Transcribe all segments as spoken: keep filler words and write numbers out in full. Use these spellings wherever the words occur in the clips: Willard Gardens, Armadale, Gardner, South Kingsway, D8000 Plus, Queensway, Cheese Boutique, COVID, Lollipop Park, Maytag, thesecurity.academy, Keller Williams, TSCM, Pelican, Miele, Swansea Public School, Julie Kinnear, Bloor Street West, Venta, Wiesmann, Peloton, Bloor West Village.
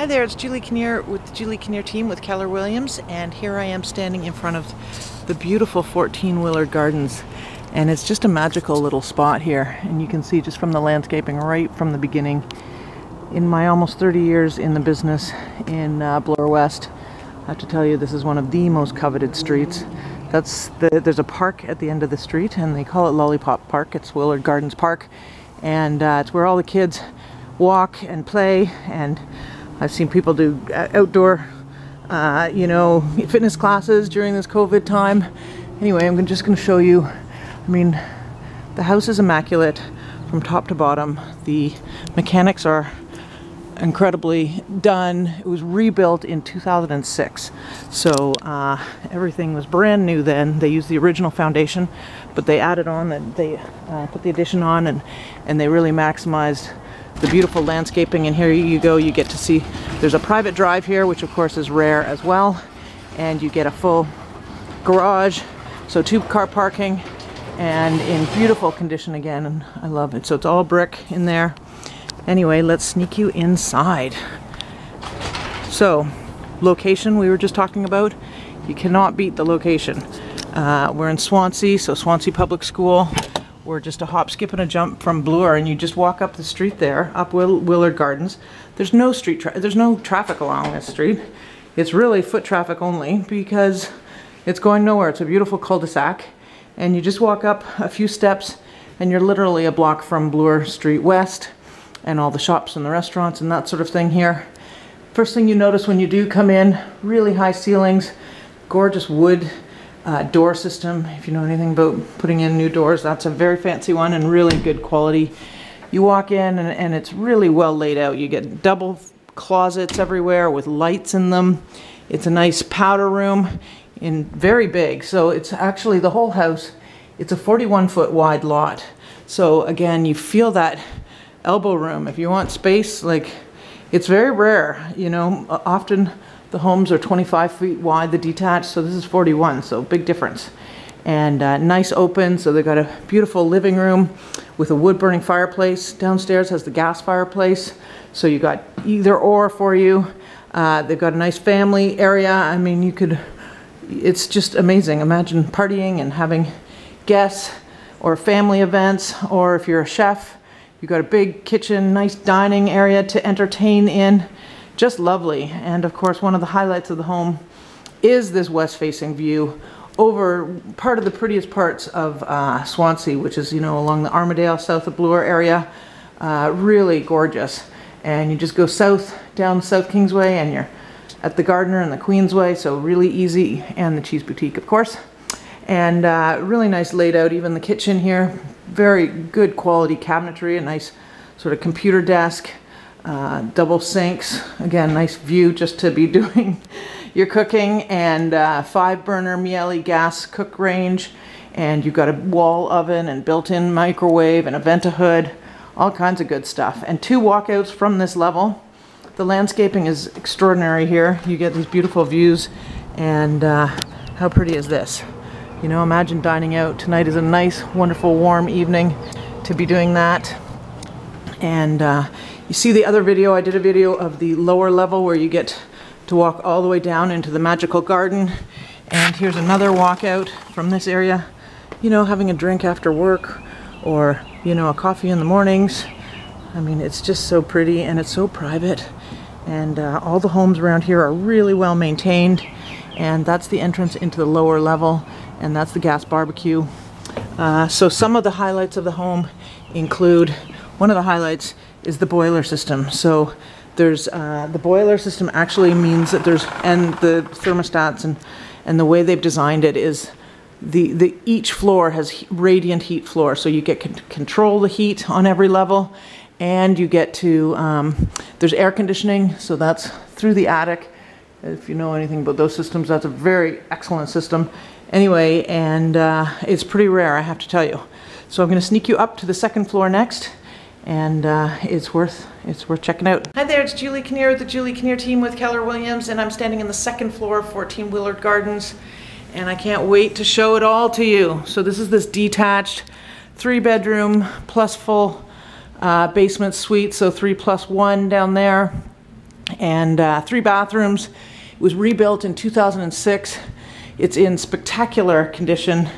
Hi there, it's Julie Kinnear with the Julie Kinnear team with Keller Williams, and here I am standing in front of the beautiful fourteen Willard Gardens, and it's just a magical little spot here. And you can see just from the landscaping right from the beginning, in my almost thirty years in the business in uh, Bloor West, I have to tell you this is one of the most coveted streets. That's the, there's a park at the end of the street and they call it Lollipop Park. It's Willard Gardens Park, and uh, it's where all the kids walk and play, and I've seen people do outdoor, uh, you know, fitness classes during this COVID time. Anyway, I'm just going to show you, I mean, the house is immaculate from top to bottom. The mechanics are incredibly done. It was rebuilt in two thousand six. So uh, everything was brand new then. They used the original foundation, but they added on, and they uh, put the addition on, and, and they really maximized the beautiful landscaping. And here you go, you get to see there's a private drive here, which of course is rare as well, and you get a full garage, so two car parking, and in beautiful condition again, and I love it. So it's all brick in there. Anyway, let's sneak you inside. So location, we were just talking about, you cannot beat the location. Uh, we're in Swansea, so Swansea Public School. We're just a hop, skip, and a jump from Bloor, and you just walk up the street there, up Will Willard Gardens. There's no street, tra there's no traffic along this street. It's really foot traffic only because it's going nowhere. It's a beautiful cul-de-sac, and you just walk up a few steps, and you're literally a block from Bloor Street West, and all the shops and the restaurants and that sort of thing here. First thing you notice when you do come in, really high ceilings, gorgeous wood. Uh, door system, if you know anything about putting in new doors, that's a very fancy one and really good quality. You walk in and, and it's really well laid out. You get double closets everywhere with lights in them. It's a nice powder room, in very big, so it's actually the whole house. It's a forty-one foot wide lot, so again you feel that elbow room if you want space. Like, it's very rare, you know, often the homes are twenty-five feet wide, the detached, so this is forty-one, so big difference. And uh, nice open, so they've got a beautiful living room with a wood-burning fireplace. Downstairs has the gas fireplace, so you got either or for you. Uh, they've got a nice family area. I mean, you could, it's just amazing. Imagine partying and having guests or family events, or if you're a chef, you've got a big kitchen, nice dining area to entertain in. Just lovely. And of course, one of the highlights of the home is this west-facing view over part of the prettiest parts of uh, Swansea, which is, you know, along the Armadale, south of Bloor area. Uh, really gorgeous. And you just go south down South Kingsway and you're at the Gardner and the Queensway, so really easy. And the Cheese Boutique, of course. And uh, really nice laid out, even the kitchen here. Very good quality cabinetry, a nice sort of computer desk. Uh, double sinks, again, nice view just to be doing your cooking, and uh, five burner Miele gas cook range, and you've got a wall oven and built-in microwave and a Venta hood, all kinds of good stuff. And two walkouts from this level. The landscaping is extraordinary here. You get these beautiful views, and uh, how pretty is this? You know, imagine dining out. Tonight is a nice, wonderful, warm evening to be doing that. And uh, you see the other video, I did a video of the lower level where you get to walk all the way down into the magical garden. And here's another walkout from this area. You know, having a drink after work, or, you know, a coffee in the mornings. I mean, it's just so pretty and it's so private. And uh, all the homes around here are really well maintained. And that's the entrance into the lower level. And that's the gas barbecue. Uh, so some of the highlights of the home include, one of the highlights is the boiler system. So there's uh, the boiler system actually means that there's, and the thermostats and and the way they've designed it is the the each floor has radiant heat floor, so you get to control the heat on every level, and you get to um, there's air conditioning, so that's through the attic. If you know anything about those systems, that's a very excellent system. Anyway, and uh, it's pretty rare, I have to tell you. So I'm going to sneak you up to the second floor next. And uh, it's worth it's worth checking out. Hi there, it's Julie Kinnear with the Julie Kinnear team with Keller Williams, and I'm standing in the second floor of fourteen Willard Gardens, and I can't wait to show it all to you. So this is this detached three bedroom plus full uh, basement suite, so three plus one down there. and uh, three bathrooms. It was rebuilt in two thousand six. It's in spectacular condition,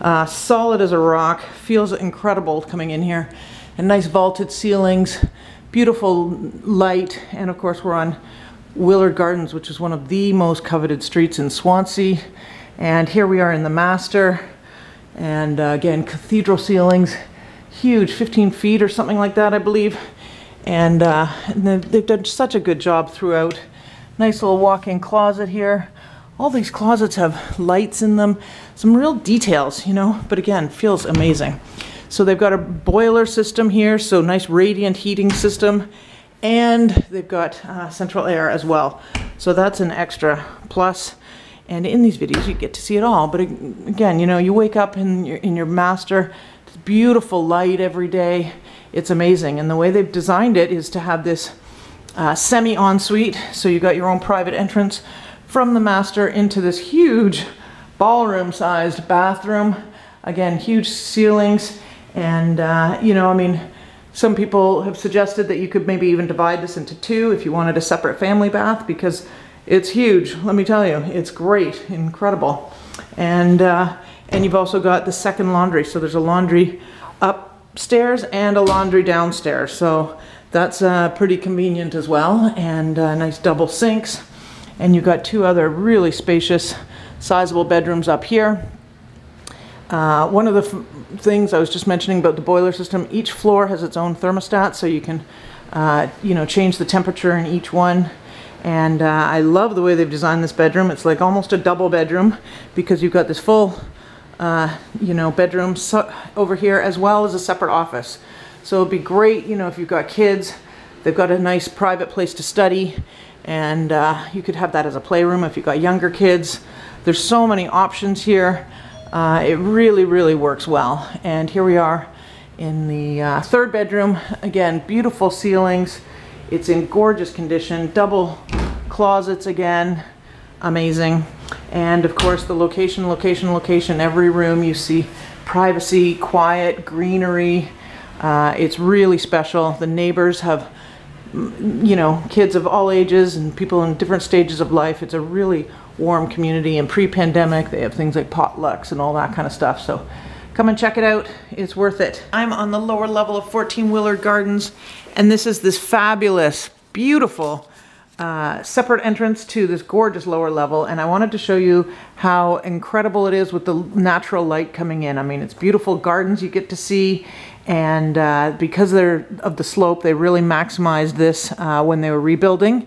uh, solid as a rock, feels incredible coming in here, and nice vaulted ceilings, beautiful light, and of course we're on Willard Gardens, which is one of the most coveted streets in Swansea. And here we are in the master, and uh, again, cathedral ceilings, huge, fifteen feet or something like that, I believe. And, uh, and they've done such a good job throughout. Nice little walk-in closet here. All these closets have lights in them, some real details, you know, but again, feels amazing. So they've got a boiler system here, so nice radiant heating system, and they've got uh, central air as well. So that's an extra plus. And in these videos, you get to see it all. But again, you know, you wake up in your, in your master, it's beautiful light every day. It's amazing. And the way they've designed it is to have this uh, semi-ensuite. So you've got your own private entrance from the master into this huge ballroom-sized bathroom. Again, huge ceilings. And, uh, you know, I mean, some people have suggested that you could maybe even divide this into two if you wanted a separate family bath, because it's huge, let me tell you. It's great, incredible. And, uh, and you've also got the second laundry. So there's a laundry upstairs and a laundry downstairs. So that's uh, pretty convenient as well. And uh, nice double sinks. And you've got two other really spacious, sizable bedrooms up here. Uh, one of the f things I was just mentioning about the boiler system, each floor has its own thermostat, so you can uh, you know, change the temperature in each one. And uh, I love the way they've designed this bedroom. It's like almost a double bedroom, because you've got this full uh, you know, bedroom so over here, as well as a separate office. So it'd be great, you know, if you've got kids, they've got a nice private place to study, and uh, you could have that as a playroom if you've got younger kids. There's so many options here. Uh, it really, really works well. And here we are in the uh, third bedroom. Again, beautiful ceilings. It's in gorgeous condition, double closets again, amazing. And of course the location, location, location, every room you see privacy, quiet, greenery. Uh, it's really special. The neighbors have, you know, kids of all ages and people in different stages of life. It's a really warm community, and pre-pandemic they have things like potlucks and all that kind of stuff. So come and check it out, it's worth it. I'm on the lower level of fourteen Willard Gardens, and this is this fabulous, beautiful, uh, separate entrance to this gorgeous lower level, and I wanted to show you how incredible it is with the natural light coming in. I mean, it's beautiful gardens you get to see, and uh, because they're of the slope, they really maximized this uh, when they were rebuilding.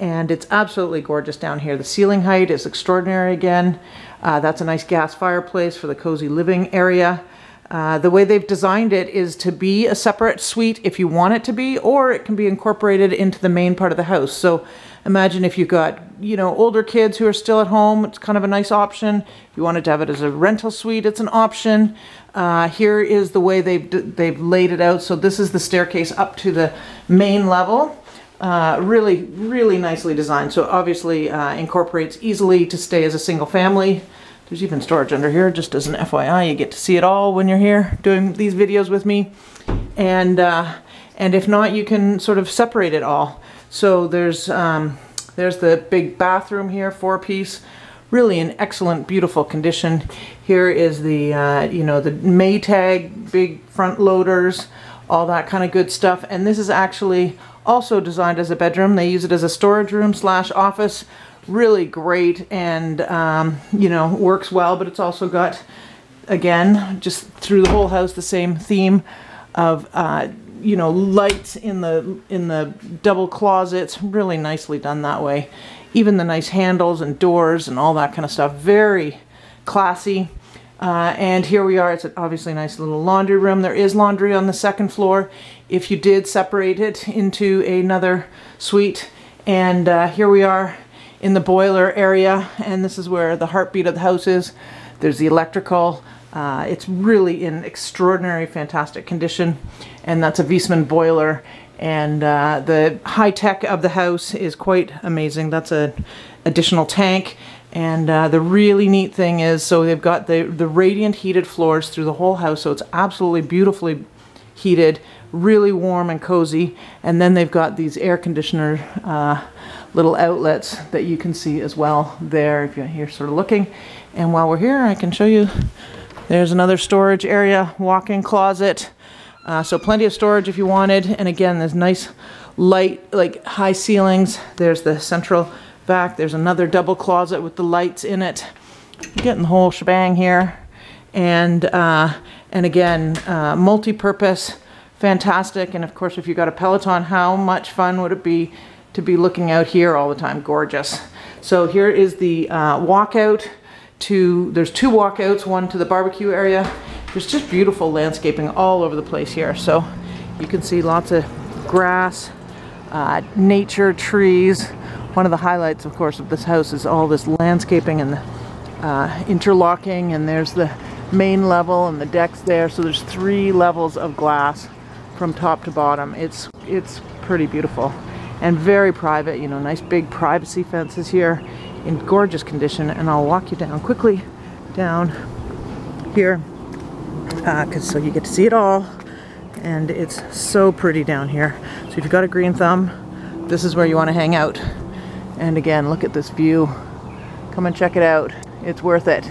And it's absolutely gorgeous down here. The ceiling height is extraordinary again. Uh, that's a nice gas fireplace for the cozy living area. Uh, the way they've designed it is to be a separate suite if you want it to be, or it can be incorporated into the main part of the house. So imagine if you've got, you know, older kids who are still at home, it's kind of a nice option. If you wanted to have it as a rental suite, it's an option. Uh, here is the way they've, they've laid it out. So this is the staircase up to the main level. Uh, really, really nicely designed. So obviously uh, incorporates easily to stay as a single family. There's even storage under here, just as an F Y I. You get to see it all when you're here doing these videos with me. And uh, and if not, you can sort of separate it all. So there's um, there's the big bathroom here, four-piece. Really in excellent, beautiful condition. Here is the uh, you know, the Maytag, big front loaders, all that kind of good stuff. And this is actually also designed as a bedroom. They use it as a storage room slash office. Really great, and um, you know, works well, but it's also got, again, just through the whole house, the same theme of uh, you know, lights in the in the double closets. Really nicely done that way. Even the nice handles and doors and all that kind of stuff. Very classy. Uh, and here we are. It's an obviously nice little laundry room. There is laundry on the second floor if you did separate it into another suite. And uh, here we are in the boiler area, and this is where the heartbeat of the house is. There's the electrical. Uh, it's really in extraordinary, fantastic condition, and that's a Wiesmann boiler. And uh, the high tech of the house is quite amazing. That's an additional tank. And uh, the really neat thing is, so they've got the, the radiant heated floors through the whole house, so it's absolutely beautifully heated, really warm and cozy. And then they've got these air conditioner uh, little outlets that you can see as well there if you're sort of looking. And while we're here, I can show you there's another storage area, walk-in closet. Uh, so plenty of storage if you wanted. And again, there's nice light, like high ceilings. There's the central back. There's another double closet with the lights in it. You're getting the whole shebang here. And, uh, and again, uh, multi-purpose, fantastic. And of course, if you got a Peloton, how much fun would it be to be looking out here all the time? Gorgeous. So here is the uh, walkout to, there's two walkouts, one to the barbecue area. There's just beautiful landscaping all over the place here. So you can see lots of grass, uh, nature, trees. One of the highlights, of course, of this house is all this landscaping and the uh, interlocking, and there's the main level and the decks there. So there's three levels of glass from top to bottom. It's, it's pretty beautiful and very private, you know, nice big privacy fences here in gorgeous condition. And I'll walk you down quickly down here uh, 'cause so you get to see it all. And it's so pretty down here. So if you've got a green thumb, this is where you want to hang out. And again, look at this view. Come and check it out. It's worth it.